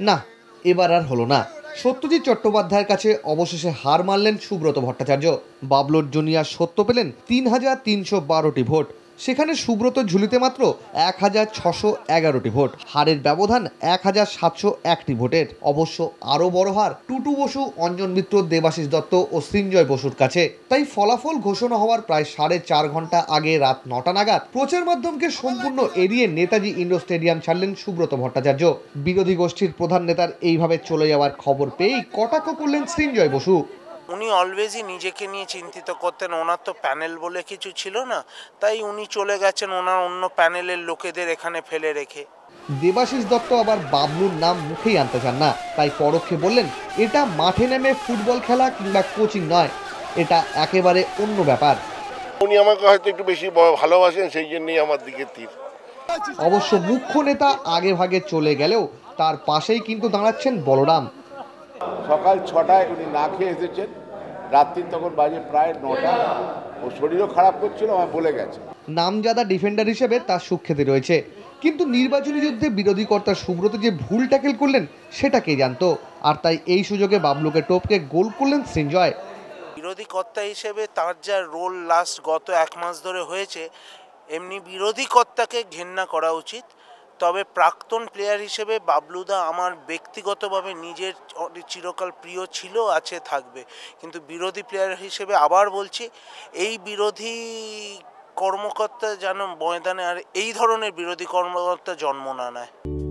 ना एबार are hello ना। सत्यजित चट्टोपाध्यायेर काछे अवशेषे हार मानलेन सुब्रत भट्टाचार्य। बाबलोर जूनियर सत्य पेलेन 3312टी भोट, सेखाने सुब्रत झुलिते मात्र 1611टी भोट। हारेर व्यवधान 1701टी भोटेर। अवश्य आरो बड़ हार टुटु बसु, अंजन मित्र, देवाशीष दत्त और सृंजय बसुर काछे। ताई फलाफल घोषणा होवार प्राय 4.5 घंटा आगे रात 9टा नागाद प्रचार माध्यमके सम्पूर्ण एड़िये नेताजी इंडोर स्टेडियम छाड़लेन सुब्रत भट्टाचार्य। बिरोधी गोष्ठीर प्रधान नेतार एइभावे चले जावार खबर पेये कटाक्ष करलेन सृंजय बसु। उनी अलवेजी निजेके निये चिंतित करतें, ओनार तो पैनल बोले किछु छिलो ना, ताई उनी चले गेछेन ओनार अन्य पैनलेर लोकेदेर एखाने फेले रेखे। देवाशीष दत्त आबार बाबलुर नाम मुखेई आनते चान ना, ताई परोक्षे बोलेन एटा माठे नेमे फुटबल खेला किंबा कोचिंग नय, एटा एकेबारे अन्य ब्यापार। उनी आमाके हयतो एकटु बेशी भालोबासेन, सेई जन्यई आमार दिके तीर। अवश्य मुख्य नेता आगे भागे चले गेलेও তার পাশেই কিন্তু দাঁড়াচ্ছেন বলরাম। सकाल 6टाय उन्नी ना खे एसेछेन, रात्रि तखन बाजे प्राय 9टा। ओ शरीरও খারাপ করছিল, আমি বলে গেছি। নামজাদা ডিফেন্ডার হিসেবে তার সুখ্যাতি রয়েছে, কিন্তু নির্বাচনী যুদ্ধে বিরোধী কর্তা সুব্রত যে ভুল ট্যাকেল করলেন সেটা কে জানতো, আর তাই এই সুযোগে বাবলুকে টপকে গোল করলেন সৃঞ্জয়। বিরোধী কর্তা হিসেবে তার যা রোল লাস্ট গত এক মাস ধরে হয়েছে, এমনি বিরোধী কর্তাকে ঘেন্না করা উচিত। তবে প্রাক্তন প্লেয়ার হিসেবে বাবলুদা আমার ব্যক্তিগতভাবে নিজের চিরকাল প্রিয় ছিল, আছে, থাকবে, কিন্তু বিরোধী প্লেয়ার হিসেবে আবার বলছি, এই বিরোধী কর্মকর্তা যেন ময়দানে আর এই ধরনের বিরোধী কর্মকর্তা জন্ম না নেয়।